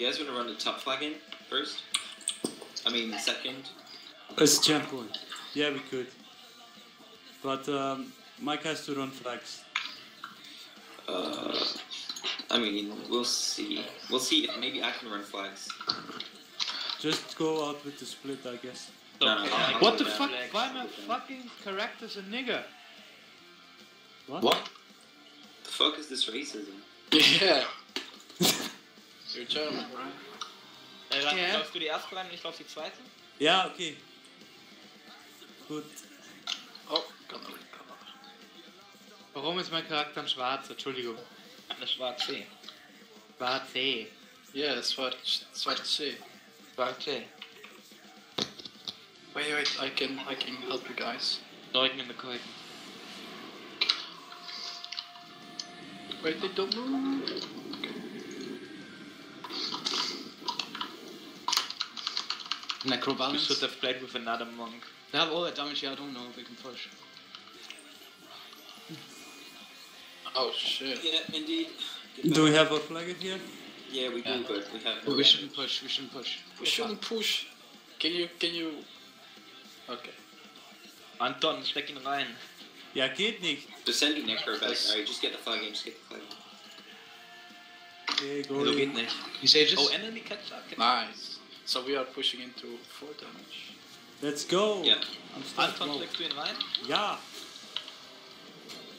you guys want to run the top flag in first? I mean, second? It's champ point. Yeah, we could. But Mike has to run flags. I mean, we'll see. We'll see if maybe I can run flags. Just go out with the split, I guess. No, what the fuck? Why my fucking character's a nigger? What? The fuck is this racism? Yeah. You're German, right? Glaubst du die erste rein und ich glaub die zweite? Ja, okay. Gut. Oh, komm. Warum ist mein Charakter ein Schwarzer? Entschuldigung. Eine Schwarze. Schwarze. Ja, Schwarze. Schwarze. Wait, I can help you guys. Lightning in the coin. Wait, they don't move. Okay. Necrobalance. We should have played with another monk. They have all that damage here, I don't know if they can push. Oh shit. Yeah, indeed. Do we have a flag in here? Yeah, we do, but we have no. We shouldn't push. Can you... Okay. Anton, steck ihn rein. Ja, geht nicht. Descend you necro back. Alright, just get the flag in, Okay, go. No, geht nicht. You say just... Oh, enemy catch up. Nice. So we are pushing into 4 damage. Let's go! Yeah. Anton, steckst du ihn rein? Ja.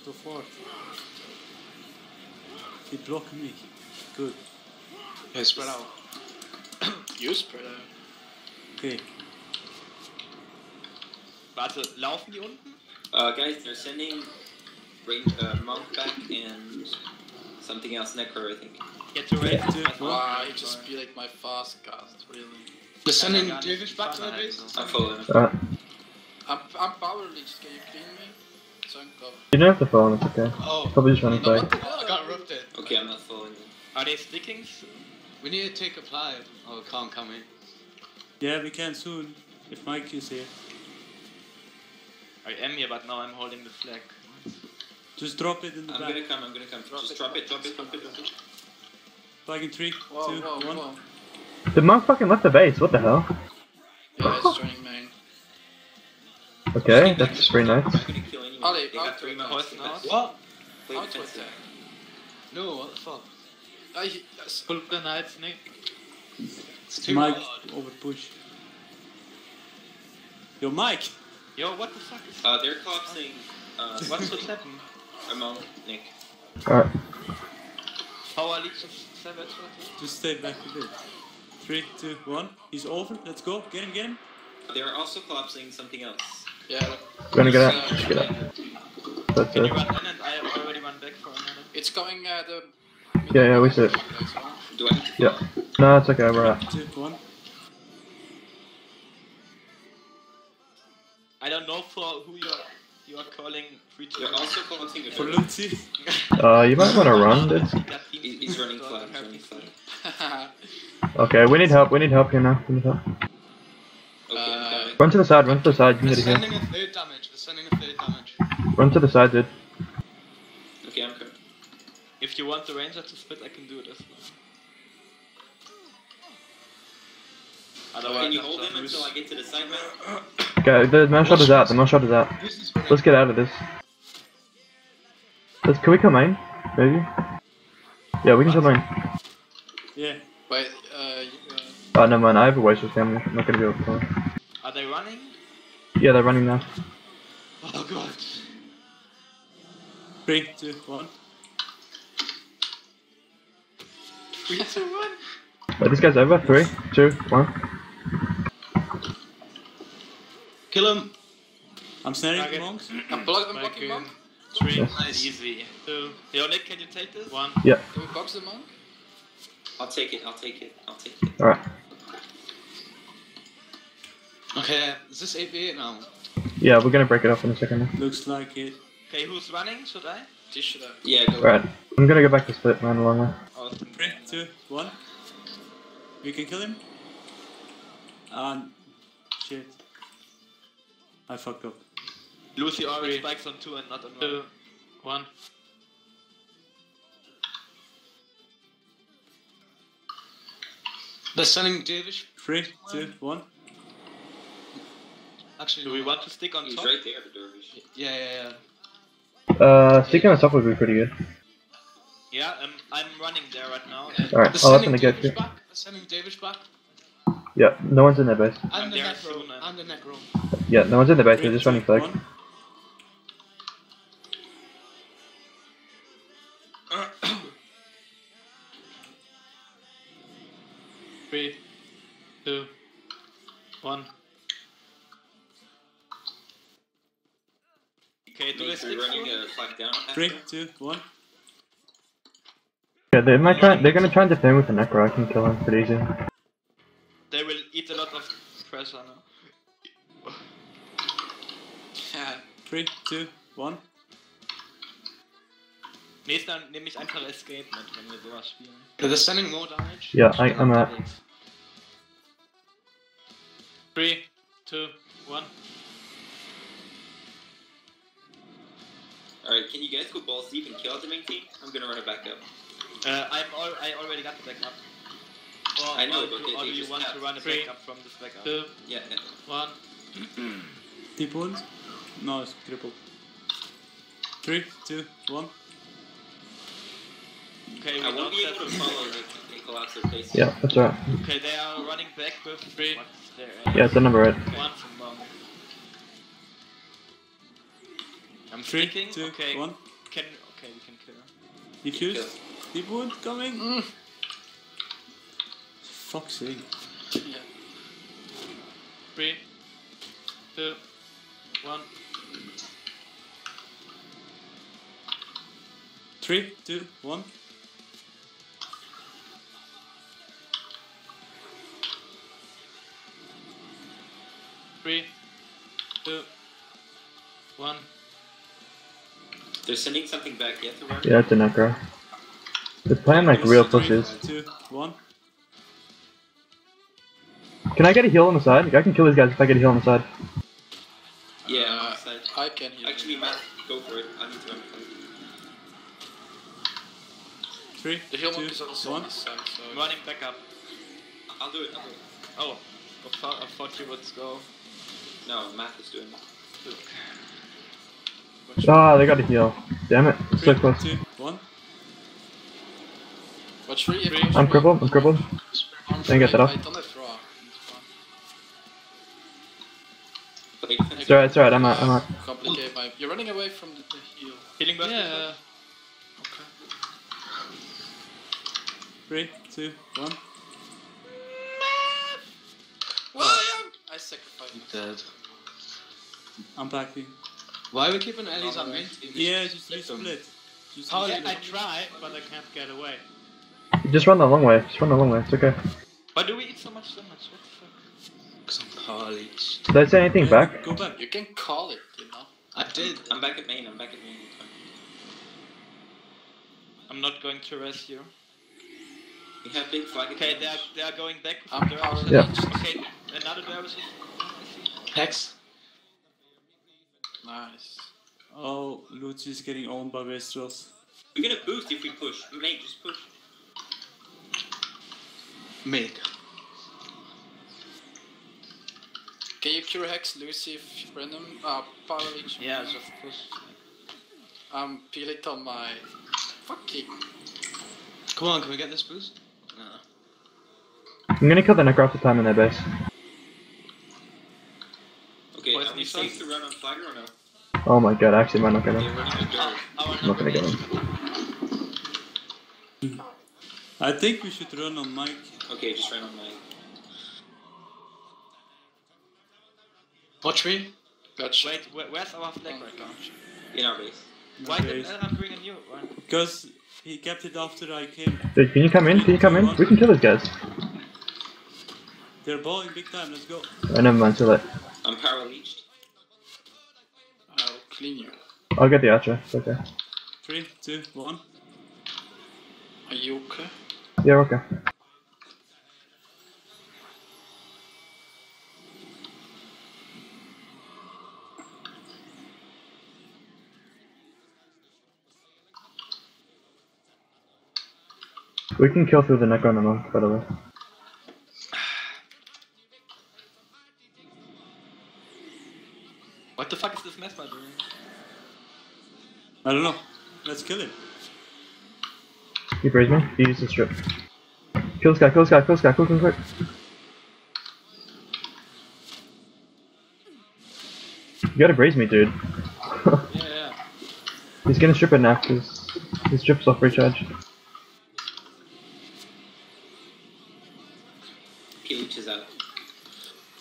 Sofort. Die blocken mich. Gut. Yeah, spread out. You spread out. Okay. Warte, laufen die unten? Guys, they're sending monk back and something else, necro, I think. Get to ready. Wow, you just be like my fast cast, really. They're sending Davis back to the base? I'm following. I'm power leech, can you clean me? So I'm covered. You don't have to follow, it's okay. Oh, probably just running back. I got ripped it. Okay, I'm not following them. Are they sticking? We need to take a fly. Oh, can't come in. Yeah, we can soon, if Mike is here. I am here, but now I'm holding the flag. Just drop it in the back. I'm gonna come. Just drop it. Flag in 3, whoa, 2, whoa, 1. Whoa. The monk fucking left the base, what the hell? Yeah, it's joining main. Okay, that's pretty nice. I'm gonna kill anyone. Ollie, they got 3 monks. What? Out with that. No, what the fuck? Pull the knights, Nick. It's too Mike, hard. Over push. Yo, Mike! Yo, what the fuck is that? They're collapsing. What's happened? Among Nick. Alright. Power leech of Savage. Just stay back a bit. 3, 2, 1. He's over. Let's go. Get him. They're also collapsing something else. Yeah. Gonna get out. Just get out. That's it. You run in and I already run back for another. It's going the... Yeah, we see it. Do I need to follow? Yeah. No, it's okay. We're out. 2, 1. I don't know for who you are calling free to. You're also calling for Lucy. You might want to run, dude. He's running flat. Okay, we need help here now. Run to the side. They're sending a third damage. Run to the side, dude. Okay, I'm good. If you want the ranger to split, I can do it as well. Otherwise, can you hold him until I get to the side, man? Okay, the man shot is out. Let's get out of this. Can we come in? Maybe? Yeah, we can come in. Yeah. Wait, Oh, never mind, I have a waste of stamina. I'm not gonna be able to play. Are they running? Yeah, they're running now. Oh god. 3, 2, 1. We have to run! Wait, this guy's over. 3, 2, 1. Kill him! I'm snaring the monks. I'm blocking monk. 3, yes. Nice. Easy. 2. Yo, Nick, can you take this? 1. Yeah. Can we box the monk? I'll take it. Alright. Okay, is this 8v8 now? Yeah, we're gonna break it up in a second now. Looks like it. Okay, who's running? Should I? Yeah, go. Alright. I'm gonna go back to split, man, along there. Awesome. 3, 2, 1. We can kill him. Shit. I fucked up. Lucy already spikes on 2 and not on 1. 2, 1. They're sending Davish. 3, 2, 1. Actually, do we want to stick on top? He's right there, the Dervish. Yeah. Sticking on top would be pretty good. Yeah, I'm running there right now. Alright, I'll let them get you. They're sending Davish back. Yeah, no one's in their base. I'm the necro. Yeah, no one's in their base, they're just running flag. Three, two, one. Yeah, they're gonna try and defend with the necro. I can kill him pretty easy. They will eat a lot of pressure now. Yeah. 3, 2, 1. Nächster nehme ich einfach Escape mit, wenn wir sowas spielen. They're sending more damage. Yeah, I'm at. 3, 2, 1. Alright, can you guys go balls deep and kill the main team? I'm gonna run it back up. I already got the back up. Well, I know, but do you want to run a back up from this back up? 2, yeah, yeah. 1. Deep wounds? No, it's triple. 3, 2, 1. Okay, I won't be able to follow and collapse their face. Yeah, that's right. Okay, they are running back with 3. Yeah, it's the number red. Okay. 1 from bomb. I'm thinking, okay, 1. Okay, we can kill her. Defused? Deep wound coming? Fuck's sake. Yeah. 3, 2, 1. 3, 2, 1. Three, two, one. They're sending something back, you have to run. Yeah, it's a necro. They're playing like real pushes. 3, 2, 1. Can I get a heal on the side? I can kill these guys if I get a heal on the side. Yeah, on the side. I can heal. Actually, Matt, go for it. I need to run. 3, 2, 1. I'm running back up. I'll do it, I'll do it. Oh, I thought you would go. No, Matt is doing it. Ah, they got a heal. Damn it, it's so close. 3, 2, 1. I'm crippled, I'm crippled. Didn't get that off. It's alright, I'm out, I'm out. You're running away from the heal. Healing back? Yeah. Okay. 3, 2, 1. William! I sacrificed myself. I'm backing. Why are we keeping allies on main team? Yeah, just use split. How did I try, but I can't get away. Just run the long way, just run the long way, it's okay. Why do we eat so much damage? What the fuck? Because I'm college. Did I say anything back? Go back. You can call it, you know. I did. I'm back at main, I'm back at main. I'm not going to rest here. We have big flag. Okay, they are going back. Yeah. Okay, another dervish. Hex. Nice. Oh, Lutz is getting owned by Westrels. We're gonna boost if we push. Mate, just push. Mate. Can you cure Hex, Lucy, Brennan? Power each. Yeah, just push. I'm peeling on my... Fucking... Come on, can we get this boost? No. I'm gonna kill the necro after time in their base. Okay, are we safe to run on flagger or no? Oh my god, I actually might not get him. I'm not gonna get him. I think we should run on Mike. Okay, just run on Mike. Watch me. Gotcha. Wait, where's our flag right now? In our base. Why did Elram bring a new one? Because he kept it after I came. Dude, can you come in? Can you come in? We can kill these guys. They're balling big time, let's go. Oh, never mind, too late. I'm paraleached. I'll clean you. I'll get the archer, it's okay. 3, 2, 1. Are you okay? Yeah, okay. We can kill through the necro in a month, by the way. What the fuck is this mess, my dude? I don't know. Let's kill him. He prays me. He uses strip. Kill this guy, kill this guy, kill this guy, kill him quick. You gotta braise me, dude. Yeah. He's gonna strip it now, because his strip's off recharge. Ph is out.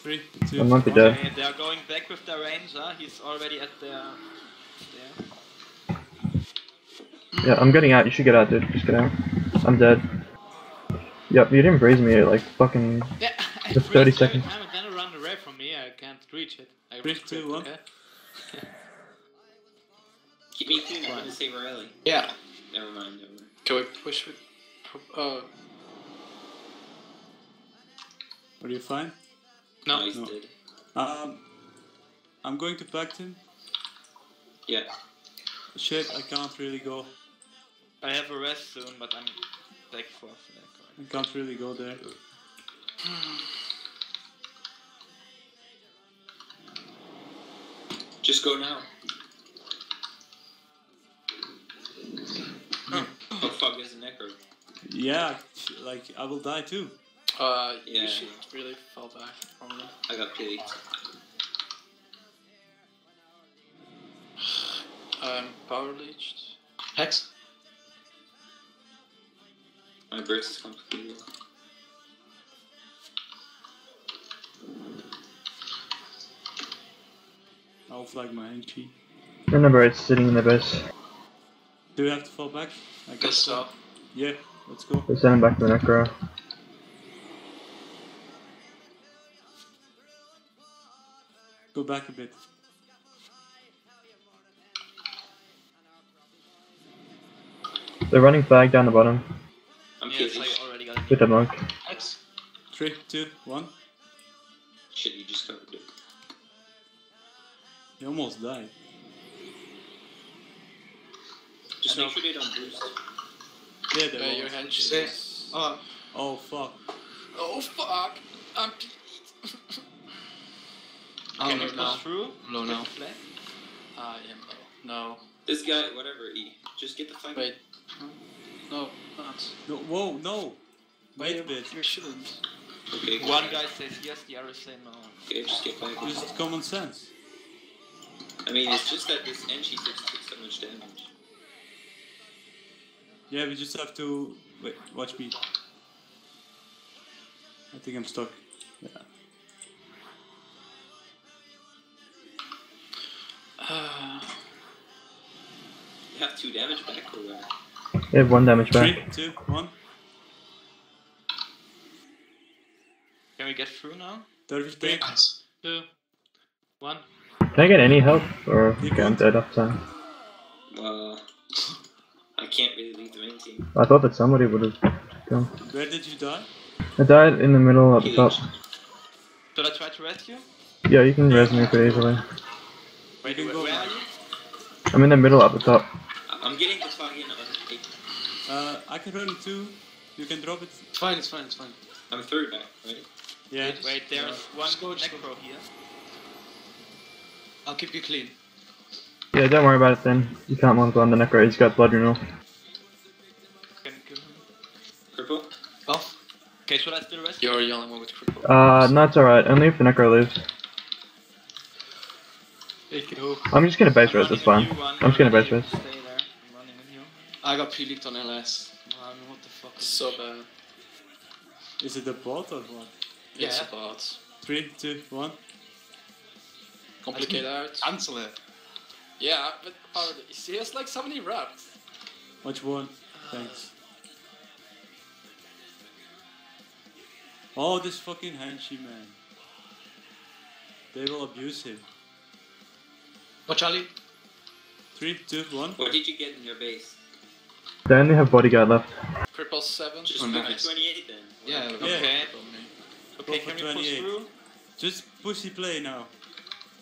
3, 2, 1. I'm not be dead. Okay, they're going back with their ranger. He's already at their... Yeah, I'm getting out. You should get out, dude. Just get out. I'm dead. Yep, you didn't braise me, like, fucking... Yeah, just 30 seconds. I'm gonna run away from me. I can't reach it. 3, 2, 1. Okay. Keep me clean, I want to save Riley. Yeah. Never mind, never mind. Can we push with... Are you fine? No, he's dead. I'm going to pact him. Yeah. Shit, I can't really go. I have a rest soon, but I'm back for that. I can't really go there. Just go now. Oh fuck, there's an echo. Yeah, like, I will die too. Yeah. You should really fall back from me. I got pity. I'm power leached. Hex. My burst is complicated. I'll flag my NP. Remember, it's sitting in the base. Do we have to fall back? I guess so. Yeah, let's go. We're sending back to the necro. Go back a bit. They're running flag down the bottom. I'm so already got with the monk. 3, 2, 1. Shit, you just covered it. You almost died. Just make sure they don't boost. Yeah, they're your hand just oh fuck. Oh fuck! I'm can you push through? Low now. I am low. No. This guy, whatever, E. Just get the flag. Wait. No, not. No, whoa, no! Wait a bit. You shouldn't. Okay, one guy says yes, the other says no. Okay, just get back. This is common sense. I mean, it's just that this NG6 takes so much damage. Yeah, we just have to... Wait, watch me. I think I'm stuck. Yeah. You have 2 damage back or what? They have 1 damage back. 3, 2, 1. Can we get through now? 3, 2, 1. Can I get any help, or I'm dead off time? Well, I can't really leave the main team. I thought that somebody would have come. Where did you die? I died in the middle at the top. Should I try to rescue? Yeah, you can res me pretty easily. Wait, where are you? I'm in the middle at the top. I'm getting the flag in. I can run 2. You can drop it. It's fine, it's fine, it's fine. I'm 3rd back, right? Yeah. Wait, there's one necro here. I'll keep you clean. Yeah, don't worry about it then. You can't want to on the necro, he's got blood renewal. Can you kill him? Cripple? Off. Okay, should I still rescue? You're the only one with cripple. No, it's alright. Only if the necro lives. I'm just gonna base res, that's fine. I'm just gonna base res. I got P-leaked on LS. Man, what the fuck is so bad. Is it a bot or what? Yeah. It's a bot. 3, 2, 1. Complicate out. Cancel it. Yeah, but he has like so many wraps. Which one? Thanks. Oh, this fucking Henshi, man. They will abuse him. What, Charlie? 3, 2, 1. What did you get in your base? They only have bodyguard left. Cripple 7. Just go for 28 then. Yeah, okay. Okay, can we push through? Just pushy play now.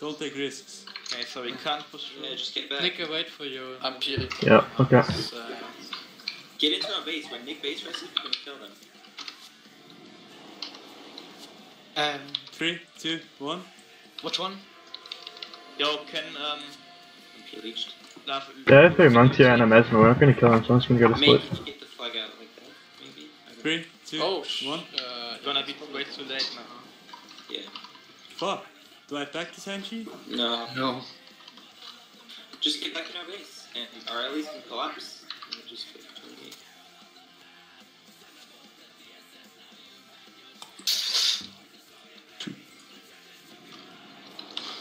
Don't take risks. Okay, so we can't push through. Yeah, just get back. Nick, wait for you. I'm peeling. Yeah, okay. Get into our base. When Nick base rests, we're gonna kill them. 3, 2, 1. Which one? Yo, can reached. Yeah, if monk's here and a mesmer, we're not gonna kill him, someone's gonna go to split. Maybe get the flag out like that, maybe? 3, 2, 1. Gonna be way too late now. Yeah. Fuck. Do I back this Anchi? No. No. Just get back in our base, and, or at least in collapse. And just go to 28.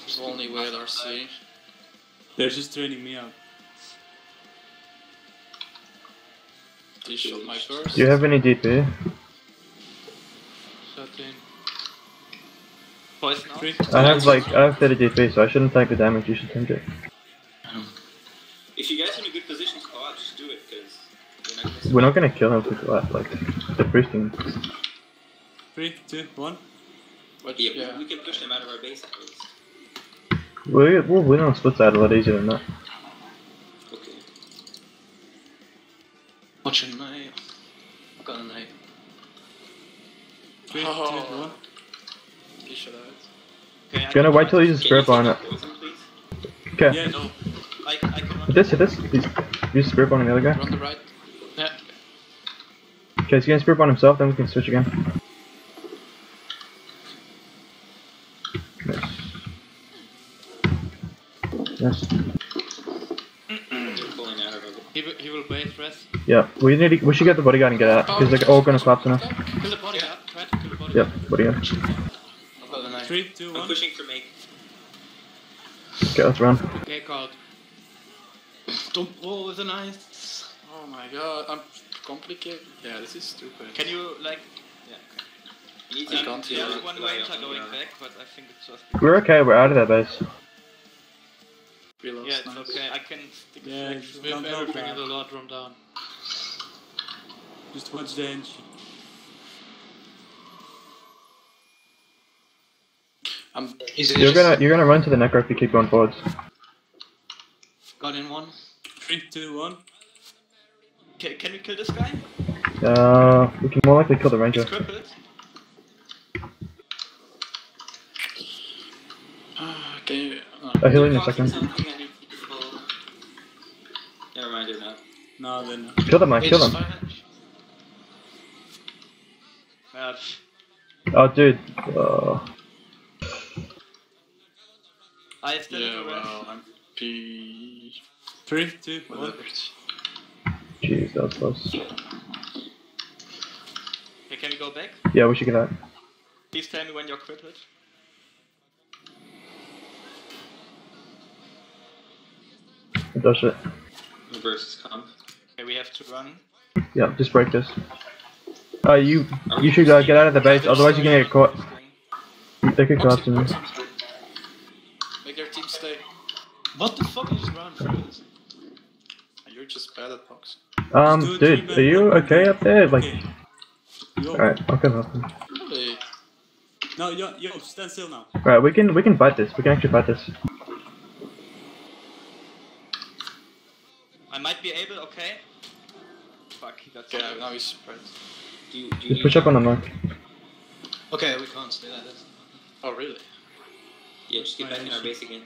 It's the only way at RC. They're just training me out. They shot my first. Do you have any DP? Shot in. I have 30 DP, so I shouldn't take the damage, you should take it. If you guys are in a good position to collapse, just do it, because... We're not gonna kill him to collapse, like, the first thing. 3, 2, 1. What? Yeah, yeah. We can push them out of our base at least. We'll win on split side a lot easier than that. Okay. Watching my... I've got a knife. 3, 2, 1. Okay, gonna wait till he uses spirit bomb on it. Okay. Yeah, no. I can run. Hit this. Use spirit bomb on the other guy. Run the right. Yeah. Okay, he's gonna spirit bomb himself, then we can switch again. Yes. He will base rest. Yeah, we should get the bodyguard and get out, because they're all gonna collapse on us. Kill the bodyguard, try to kill the bodyguard. Yep, bodyguard. 3, 2, 1. I'm pushing for me. Okay, let's run. Okay, called. Don't roll with the knife. Oh my god, I'm complicated. Yeah, this is stupid. Can you, like... Yeah, okay. I can't hear. One waves are going back, but I think it's just... We're okay, we're out of that base. Yeah, it's nice. Okay. I can stick to bring the Lord Rum down. Just watch the engine. You're gonna run to the necro if you keep going forwards. Got in one. 3, 2, 1. Can we kill this guy? We can more likely kill the ranger. I'll heal in a second. Never mind, they're not. No, they're not. Kill them, man. Kill them. Oh, dude. I still I'm P. 3, 2, 1. Jeez, that was close. Hey, can we go back? Yeah, we should get out. Please tell me when you're crit hit. Does it. Reverse comp. Okay, we have to run. Yeah, just break this. You should get out of the base, otherwise you're gonna get caught. They could collapse in. Make their team stay. What the fuck is wrong for this? You're just bad at box. Dude, are you okay up there? Like... Okay. Alright, I can help him. Really? No, yo, stand still now. Alright, we can fight this. We can actually fight this. I might be able, okay? Fuck, that's okay. Now he's surprised. Just push up on the mark. Okay, we can't stay like this. Oh, really? Yeah, just get back in our base again.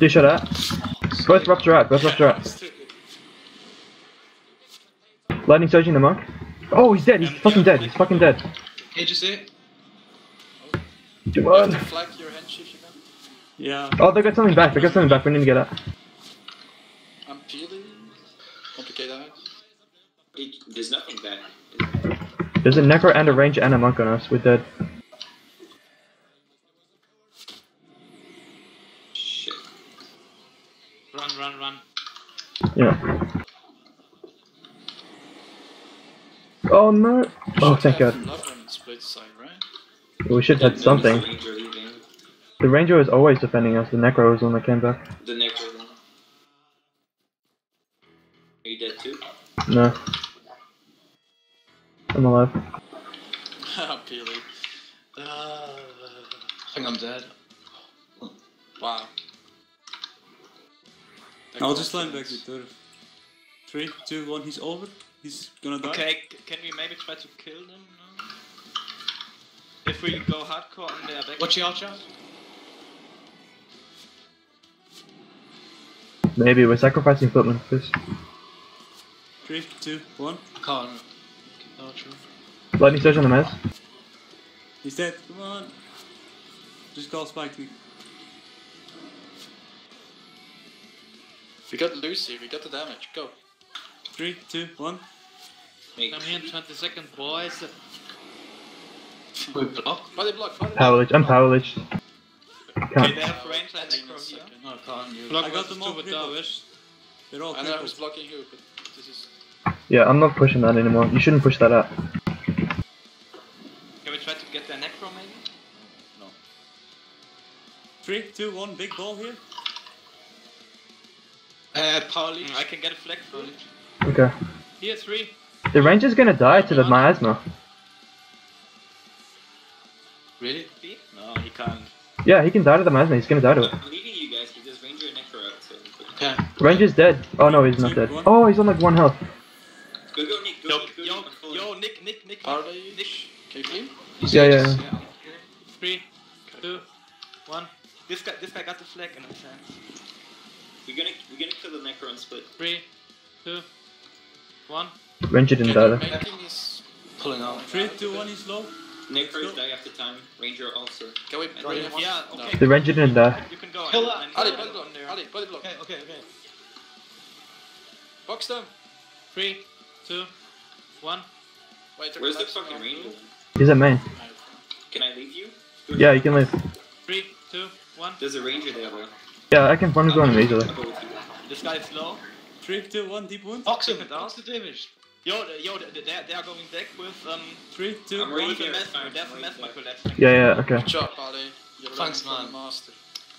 Do shut up. Both rupture out, both rupture out. Lightning surging the monk. Oh, he's dead, he's fucking dead, he's fucking dead. Hey, did you see it? Come on. You have to flag your handshake again. Yeah. Oh, they got something back, they got something back, we need to get out. I'm peeling. Complicated. There's nothing back. There's a necro and a ranger and a monk on us, we're dead. Shit. Run. Yeah. Oh no! Oh, thank god. We should have something. The ranger is always defending us, the necro is on the came back. The necro. Are you dead too? No. I'm alive. Peely. I think I'm dead. Wow. I'll just land back with Durf. 3, 2, 1, he's over. He's gonna die. Okay, can we maybe try to kill them now? If we go hardcore on their back. What's your archer? Maybe we're sacrificing footmen first. 3, 2, 1. I can't. Archer. Lightning surge on the mess. He's dead. Come on. Just go spike me. We got Lucy. We got the damage. Go. 3, 2, 1. Make. I'm here in 20 seconds, boys. We block. Why they block? I'm powerless. Okay, they have range and necro here. No, I got them all with Darvish. They're all crippled. I was blocking you, but this is... Yeah, I'm not pushing that anymore. You shouldn't push that up. Can we try to get their necro maybe? No. 3, 2, 1, big ball here. Power leech. I can get a flag for it. Okay. Here, 3. The ranger's gonna die to the miasma. Really? No, he can't. Yeah, he can die to the miasma, he's gonna die to it. I'm leading you guys because Ranger and Necro are out, so okay. Ranger's dead. Oh no, he's not dead. Oh, he's on like 1 health. Go, go, Nick. Go, no. Nick, go, yo, Nick. Are they? Nick. Can you clean? Yeah. 3, 2, 1. This guy got the flag and I'm saying. We're gonna kill the Necro and split. 3, 2, 1. Ranger didn't die though. I think he's pulling out. 3, 2, 1, he's low. Necros die after time, Ranger also. Can we draw him? Yeah, okay. The Ranger didn't die. You can go. Kill that! Ali, body block. Okay. Box them! 3, 2, 1. Wait, where's the fucking Ranger? He's at main. Can I leave you? Yeah, you can leave. 3, 2, 1. There's a Ranger there, bro. Yeah, I can find him easily. This guy is low. 3, 2, 1, deep wound. Box him! That's the damage. Yo, they are going deck with 3, 2. I'm ready for Mesmer collection. Yeah, okay. Good job, buddy. Thanks, man. Master.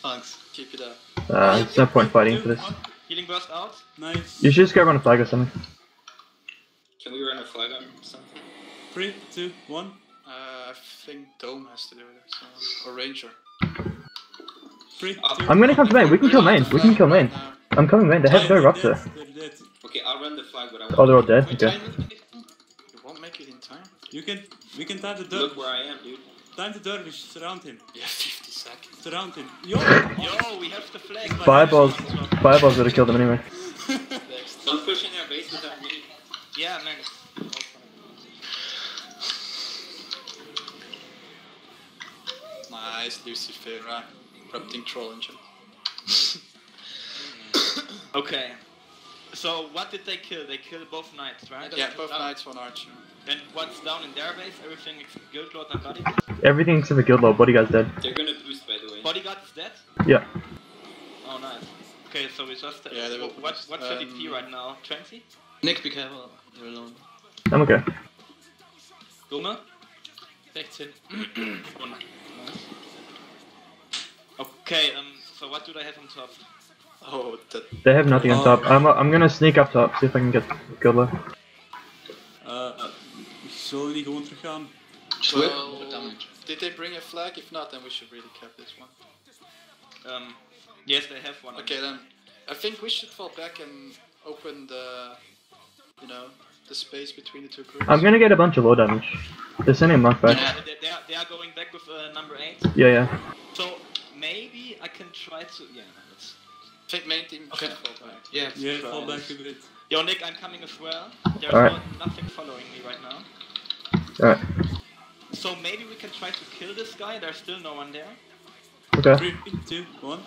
Thanks. Keep it up. There's no point fighting for this. Healing burst out. Nice. You should just go run a flag or something. Can we run a flag or something? 3, 2, 1. I think Dome has to do it or Ranger. 3. I'm gonna come to main. We can kill main. I'm coming main. They have no rupture. Okay, I'll run the flag, but I won't. Oh, they're all dead. Okay. You won't make it in time. We can time the Dervish. Look where I am, dude. Time the Dervish. Surround him. Yeah, 50 seconds. Surround him. Yo, we have the flag. Fireballs would have killed them anyway. Don't push in their base without me. Yeah, man. Nice, Lucifera. Prompting troll engine. Okay. So what did they kill? They killed both knights, right? Yeah, both knights, 1 archer. And what's down in their base? Everything except Guild Lord and Bodyguard? Everything except the Guild Lord. Bodyguard's dead. They're gonna boost, by the way. Bodyguard is dead? Yeah. Oh, nice. Okay, so we just... yeah, they what's the DP right now? 20? Nick, be careful. You're alone. I'm okay. Guma? 16. Okay, so what do they have on top? Oh, they have nothing on top. I'm gonna sneak up top, see if I can get Guddler. Zullen we niet gewoon teruggaan? Did they bring a flag? If not, then we should really cap this one. Yes, they have one. Okay, then I think we should fall back and open the, the space between the two groups. I'm gonna get a bunch of low damage. They're sending a monk back. Yeah, they are going back with number 8. Yeah. So maybe I can try to. Yeah, let's. I think main team should fall back. Yeah, fall back a bit. Yo, Nick, I'm coming as well. There's nothing following me right now. Alright. So maybe we can try to kill this guy. There's still no one there. Okay. 3, 2, 1.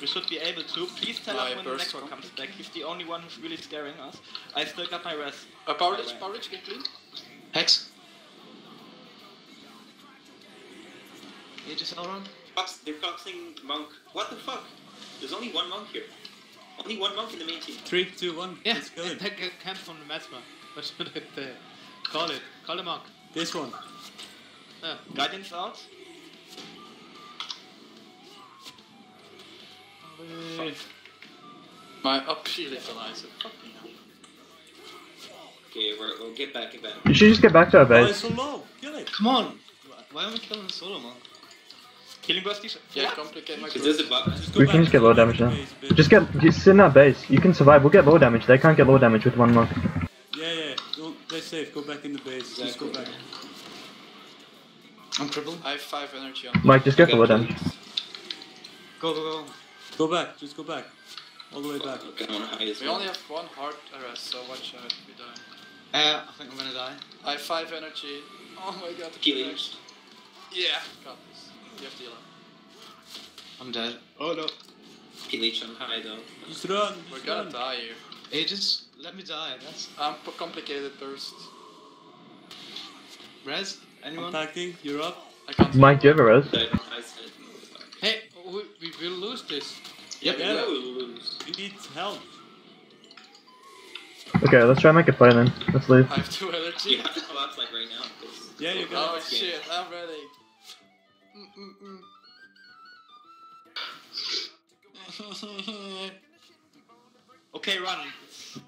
We should be able to. Please tell us when the Necro comes back. He's the only one who's really scaring us. I still got my rest. Power Ridge, get clean. Hex. You just all run. They're boxing monk. What the fuck? There's only 1 monk here. Only 1 monk in the main team. 3, 2, 1. Yeah, let's go. That camp from the Mesmer. What should I call it? Call the monk. This one. Guidance out. My up shield analyzer. Okay, we'll get back event. You should just get back to our base. Oh, it's so low. Kill it. Come on. Why are we killing solo, man? Killing burst is... yeah, complicate my crew. We can just get low damage now. Just sit in our base. You can survive. We'll get low damage. They can't get low damage with 1 monk. Yeah. They're safe. Go back in the base. Just go back. I'm crippled. I have 5 energy on. Mike, just go forward then. Go, go, go. Go back, just go back. All the way back. We only have 1 heart arrest, so watch out if we die. I think I'm gonna die. I have 5 energy. Oh my god, the kill. Yeah, got this. You have to heal up. I'm dead. Oh no. Pillage on high though. Just run! We're gonna die here. Hey, just let me die. That's... I'm complicated burst. Res? Anyone? Contacting, you're up. I can't. Mike, do you have a res? Hey, we will lose this. Yep, yeah, we will lose. We need help. Okay, let's try and make a play then. Let's leave. I have 2 energy. Yeah, that's like right now. Yeah, you got it. Oh shit, I'm ready. Okay, run.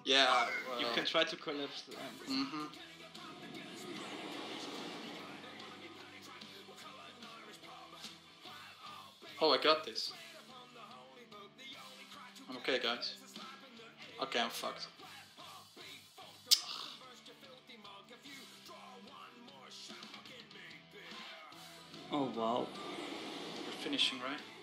Yeah, well. You can try to collapse the ramp. Mm-hmm. Oh, I got this. I'm okay, guys. Okay, I'm fucked. Oh, wow. We're finishing, right?